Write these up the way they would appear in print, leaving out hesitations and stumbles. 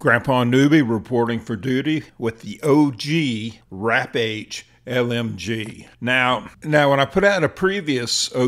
Grandpa Newby reporting for duty with the OG RAPP-H LMG. Now when I put out a previous OG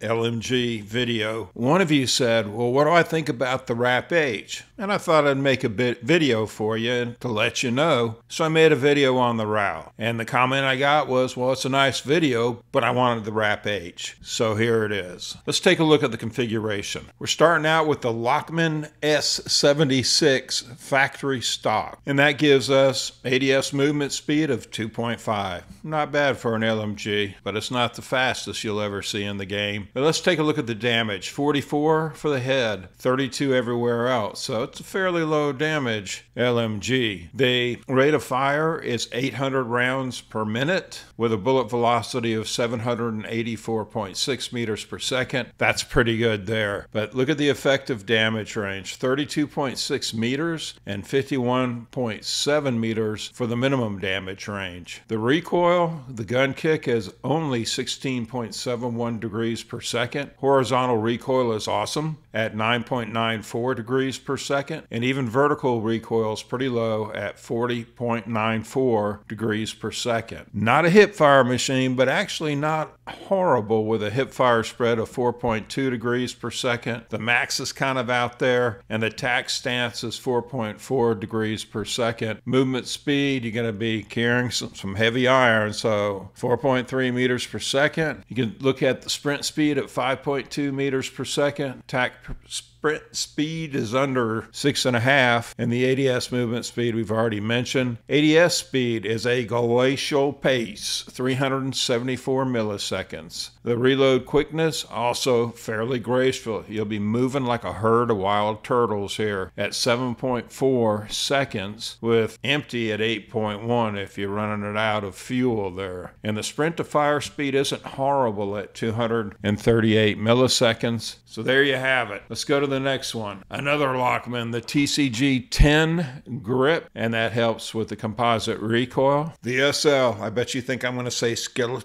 LMG video, one of you said, well, what do I think about the RAPP-H? And I thought I'd make a video for you to let you know. So I made a video on the RAAL. And the comment I got was, well, it's a nice video, but I wanted the RAPP-H. So here it is. Let's take a look at the configuration. We're starting out with the Lachman S76 factory stock. And that gives us ADS movement speed of 2.5. Not bad for an LMG, but it's not the fastest you'll ever see in the game. But let's take a look at the damage. 44 for the head, 32 everywhere else. So it's a fairly low damage LMG. The rate of fire is 800 rounds per minute with a bullet velocity of 784.6 meters per second. That's pretty good there. But look at the effective damage range, 32.6 meters and 51.7 meters for the minimum damage range. The recoil, the gun kick is only 16.71 degrees per second. Horizontal recoil is awesome at 9.94 degrees per second, and even vertical recoil is pretty low at 40.94 degrees per second. Not a hip fire machine, but actually not horrible with a hip fire spread of 4.2 degrees per second. The max is kind of out there, and the tack stance is 4.4 degrees per second. Movement speed, you're going to be carrying some heavy iron, so 4.3 meters per second. You can look at the sprint speed at 5.2 meters per second. Tack sprint speed is under 6.5, and the ADS movement speed we've already mentioned. ADS speed is a glacial pace, 374 milliseconds. The reload quickness, also fairly graceful. You'll be moving like a herd of wild turtles here at 7.4 seconds with empty at 8.1 if you're running it out of fuel there. And the sprint to fire speed isn't horrible at 238 milliseconds. So there you have it. Let's go to the next one. Another Lachman, the TCG 10 grip, and that helps with the composite recoil. The SL, I bet you think I'm going to say Skeletor,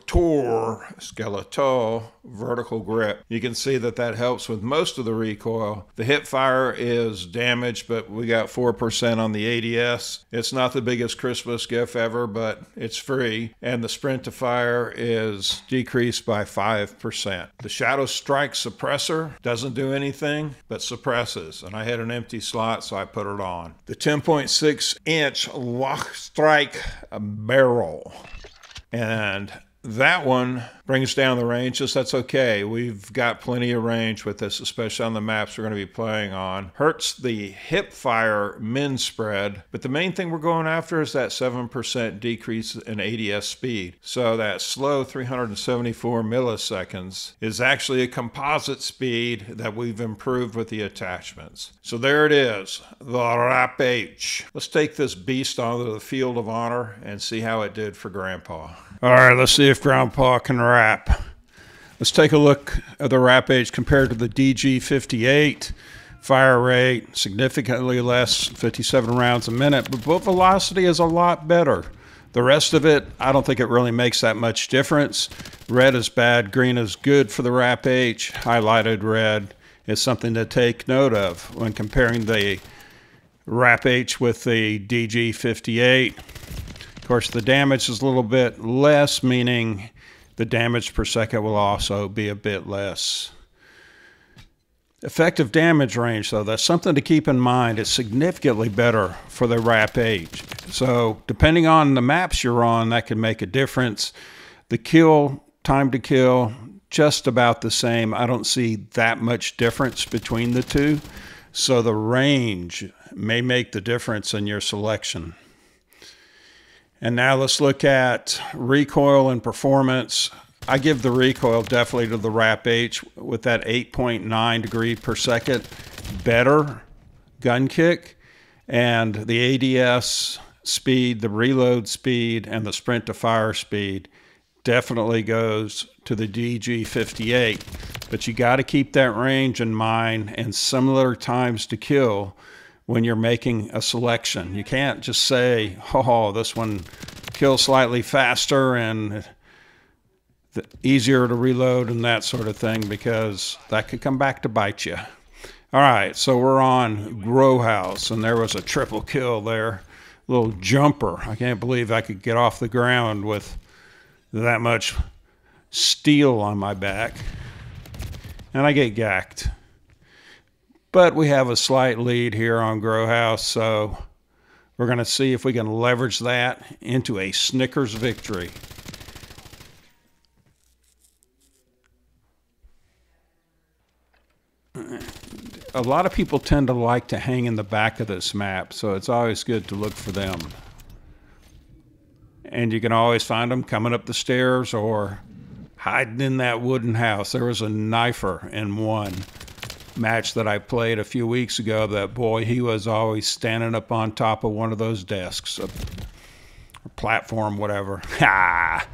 vertical grip. You can see that helps with most of the recoil. The hip fire is damaged, but we got 4% on the ADS. It's not the biggest Christmas gift ever, but it's free. And the sprint to fire is decreased by 5%. The shadow strike suppressor doesn't do anything, but suppresses, and I had an empty slot, so I put it on. The 10.6 inch Lock Strike barrel, and that one brings down the ranges. That's okay. We've got plenty of range with this, especially on the maps we're going to be playing on. Hurts the hip fire min spread, but the main thing we're going after is that 7% decrease in ADS speed. So that slow 374 milliseconds is actually a composite speed that we've improved with the attachments. So there it is, the RAPP-H. Let's take this beast onto the field of honor and see how it did for Grandpa. All right, let's see if Grandpa can rap. Let's take a look at the RAPP-H compared to the DG 58. Fire rate, significantly less, 57 rounds a minute, but bolt velocity is a lot better. The rest of it, I don't think it really makes that much difference. Red is bad, green is good for the RAPP-H. Highlighted red is something to take note of when comparing the RAPP-H with the DG 58. Of course, the damage is a little bit less, meaning the damage per second will also be a bit less. Effective damage range, though, that's something to keep in mind. It's significantly better for the RAPP-H. So depending on the maps you're on, that can make a difference. The kill, time to kill, just about the same. I don't see that much difference between the two. So the range may make the difference in your selection. And now let's look at recoil and performance. I give the recoil definitely to the RAPP-H with that 8.9 degree per second better gun kick, and the ADS speed, the reload speed, and the sprint to fire speed definitely goes to the DG 58. But you got to keep that range in mind and similar times to kill when you're making a selection. You can't just say, oh, this one kills slightly faster and easier to reload and that sort of thing, because that could come back to bite you. All right, so we're on Grow House, and there was a triple kill there. Little jumper. I can't believe I could get off the ground with that much steel on my back. And I get gacked. But we have a slight lead here on Grow House, so we're going to see if we can leverage that into a Snickers victory. A lot of people tend to like to hang in the back of this map, so it's always good to look for them. And you can always find them coming up the stairs or hiding in that wooden house. There was a knifer in one match that I played a few weeks ago. That boy, he was always standing up on top of one of those desks, a platform, whatever. Ha!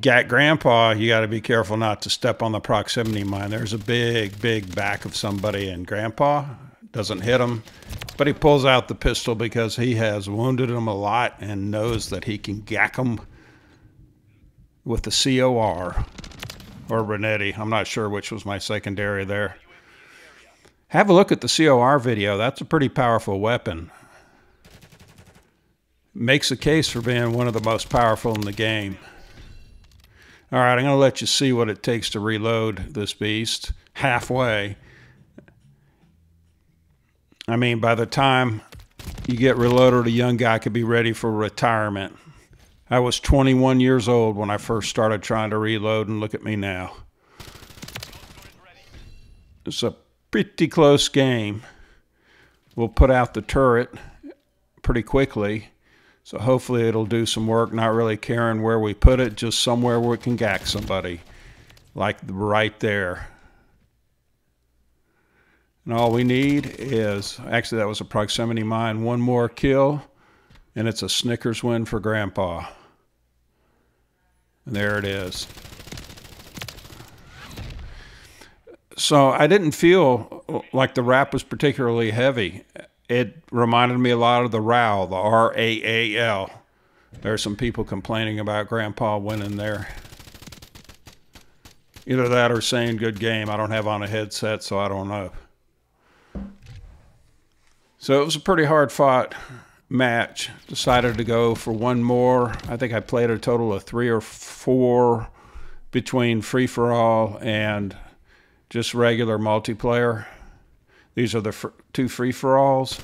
Gat Grandpa, you got to be careful not to step on the proximity mine. There's a big, big back of somebody, and Grandpa doesn't hit him, but he pulls out the pistol because he has wounded him a lot and knows that he can gack him with the C-O-R or Renetti. I'm not sure which was my secondary there. Have a look at the C-O-R video. That's a pretty powerful weapon. Makes a case for being one of the most powerful in the game. All right, I'm going to let you see what it takes to reload this beast halfway. I mean, by the time you get reloaded, a young guy could be ready for retirement. I was 21 years old when I first started trying to reload, and look at me now. It's a pretty close game. We'll put out the turret pretty quickly. So hopefully it'll do some work, not really caring where we put it, just somewhere where we can gack somebody, like right there. And all we need is, actually that was a proximity mine, one more kill, and it's a Snickers win for Grandpa. And there it is. So I didn't feel like the rap was particularly heavy. It reminded me a lot of the RAAL, the R-A-A-L. There's some people complaining about Grandpa winning there. Either that or saying good game. I don't have on a headset, so I don't know. So it was a pretty hard-fought match. Decided to go for one more. I think I played a total of 3 or 4 between free-for-all and just regular multiplayer. These are the 2 free-for-alls.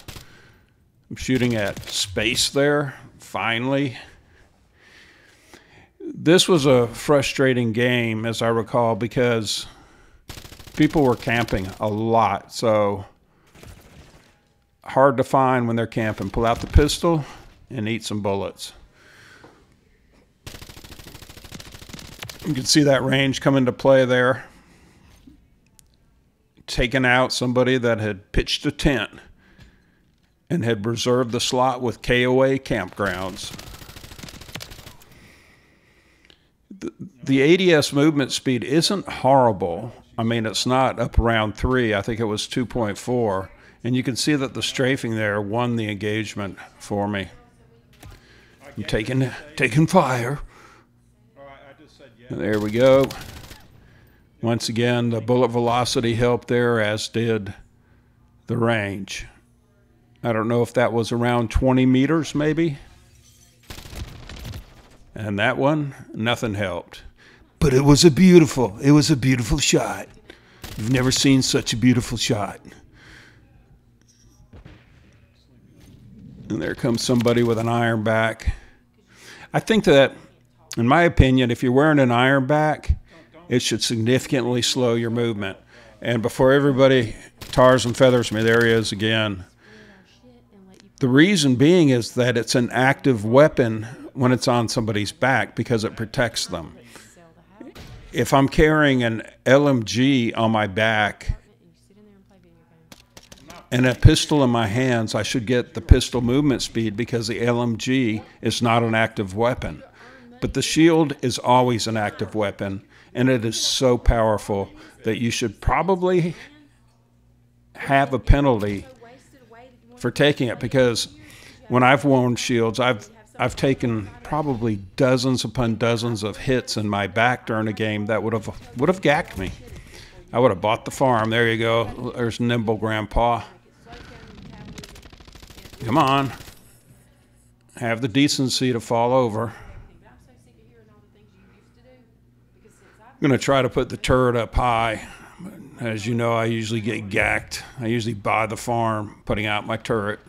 I'm shooting at space there, finally. This was a frustrating game, as I recall, because people were camping a lot, so hard to find when they're camping. Pull out the pistol and eat some bullets. You can see that range come into play there. Taken out somebody that had pitched a tent and had reserved the slot with KOA campgrounds. The ADS movement speed isn't horrible. I mean, it's not up around 3. I think it was 2.4. And you can see that the strafing there won the engagement for me. I'm taking fire. There we go. Once again, the bullet velocity helped there, as did the range. I don't know if that was around 20 meters, maybe. And that one, nothing helped. But it was a beautiful shot. You've never seen such a beautiful shot. And there comes somebody with an iron back. I think that, in my opinion, if you're wearing an iron back, it should significantly slow your movement. And before everybody tars and feathers me, there he is again. The reason being is that it's an active weapon when it's on somebody's back because it protects them. If I'm carrying an LMG on my back and a pistol in my hands, I should get the pistol movement speed because the LMG is not an active weapon. But the shield is always an active weapon. And it is so powerful that you should probably have a penalty for taking it, because when I've worn shields, I've taken probably dozens upon dozens of hits in my back during a game that would have gacked me. I would have bought the farm. There you go. There's Nimble Grandpa. Come on. Have the decency to fall over. I'm going to try to put the turret up high. As you know, I usually get gacked. I usually buy the farm, putting out my turret.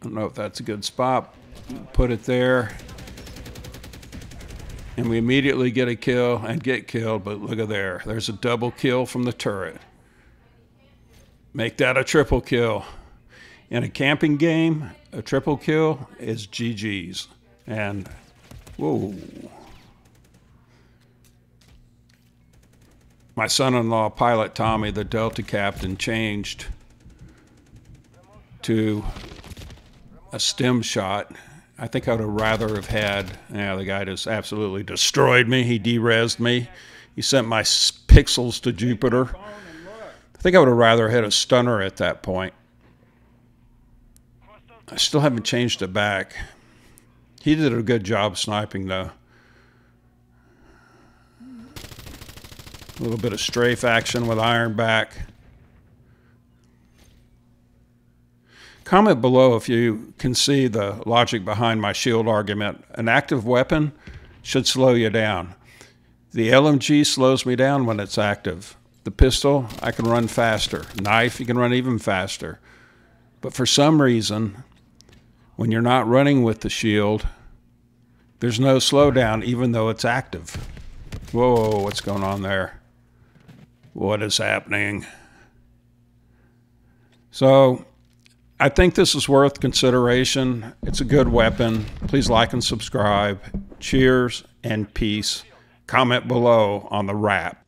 I don't know if that's a good spot. Put it there. And we immediately get a kill and get killed, but look at there. There's a double kill from the turret. Make that a triple kill. In a camping game, a triple kill is GG's. And, whoa. My son-in-law, Pilot Tommy, the Delta Captain, changed to a stem shot. I think I would have rather have had, yeah, the guy just absolutely destroyed me. He de-rezzed me. He sent my pixels to Jupiter. I think I would have rather had a stunner at that point. I still haven't changed it back. He did a good job sniping, though. A little bit of strafe action with iron back. Comment below if you can see the logic behind my shield argument. An active weapon should slow you down. The LMG slows me down when it's active. The pistol, I can run faster. Knife, you can run even faster. But for some reason, when you're not running with the shield, there's no slowdown even though it's active. Whoa, what's going on there? What is happening? So, I think this is worth consideration. It's a good weapon. Please like and subscribe. Cheers and peace. Comment below on the RAPP.